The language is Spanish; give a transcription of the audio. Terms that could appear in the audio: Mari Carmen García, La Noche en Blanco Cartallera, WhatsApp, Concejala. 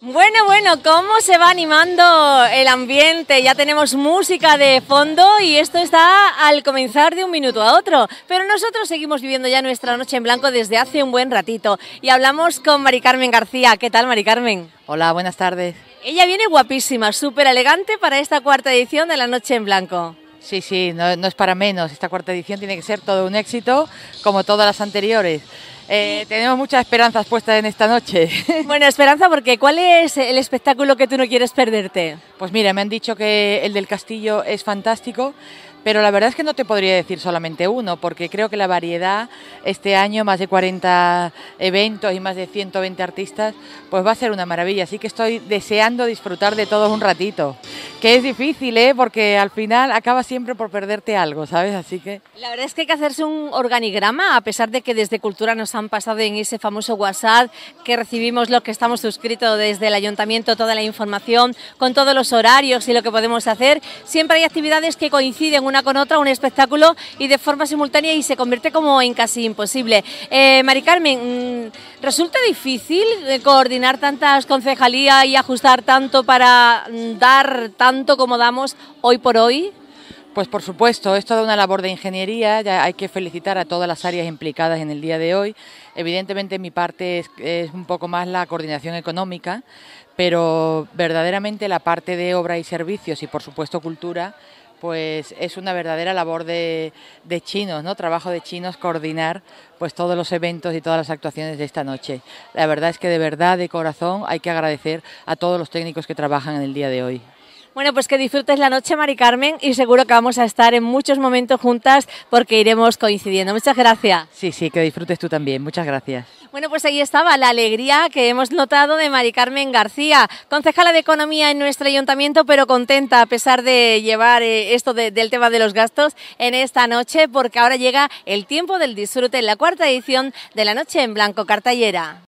Bueno, ¿cómo se va animando el ambiente? Ya tenemos música de fondo y esto está al comenzar de un minuto a otro. Pero nosotros seguimos viviendo ya nuestra Noche en Blanco desde hace un buen ratito y hablamos con Mari Carmen García. ¿Qué tal, Mari Carmen? Hola, buenas tardes. Ella viene guapísima, súper elegante para esta cuarta edición de La Noche en Blanco. Sí, no es para menos. Esta cuarta edición tiene que ser todo un éxito, como todas las anteriores. Tenemos muchas esperanzas puestas en esta noche. Bueno, esperanza, porque ¿cuál es el espectáculo que tú no quieres perderte? Pues mira, me han dicho que el del castillo es fantástico, pero la verdad es que no te podría decir solamente uno, porque creo que la variedad este año, más de 40 eventos y más de 120 artistas, pues va a ser una maravilla. Así que estoy deseando disfrutar de todos un ratito. Que es difícil, porque al final acabas siempre por perderte algo, ¿sabes? Así que... La verdad es que hay que hacerse un organigrama, a pesar de que desde Cultura nos han pasado en ese famoso WhatsApp que recibimos los que estamos suscritos desde el Ayuntamiento, toda la información con todos los horarios y lo que podemos hacer. Siempre hay actividades que coinciden una con otra, un espectáculo, y de forma simultánea, y se convierte como en casi imposible. Mari Carmen, ¿resulta difícil coordinar tantas concejalías y ajustar tanto para dar tanto como damos hoy por hoy? Pues por supuesto, es toda una labor de ingeniería, ya hay que felicitar a todas las áreas implicadas en el día de hoy. Evidentemente mi parte es un poco más la coordinación económica, pero verdaderamente la parte de obra y servicios y por supuesto cultura, pues es una verdadera labor de chinos, ¿no? Trabajo de chinos coordinar pues todos los eventos y todas las actuaciones de esta noche. La verdad es que de verdad, de corazón, hay que agradecer a todos los técnicos que trabajan en el día de hoy. Bueno, pues que disfrutes la noche, Mari Carmen, y seguro que vamos a estar en muchos momentos juntas porque iremos coincidiendo. Muchas gracias. Sí, que disfrutes tú también. Muchas gracias. Bueno, pues ahí estaba la alegría que hemos notado de Mari Carmen García, concejala de Economía en nuestro ayuntamiento, pero contenta a pesar de llevar esto del tema de los gastos en esta noche, porque ahora llega el tiempo del disfrute en la cuarta edición de La Noche en Blanco Cartallera.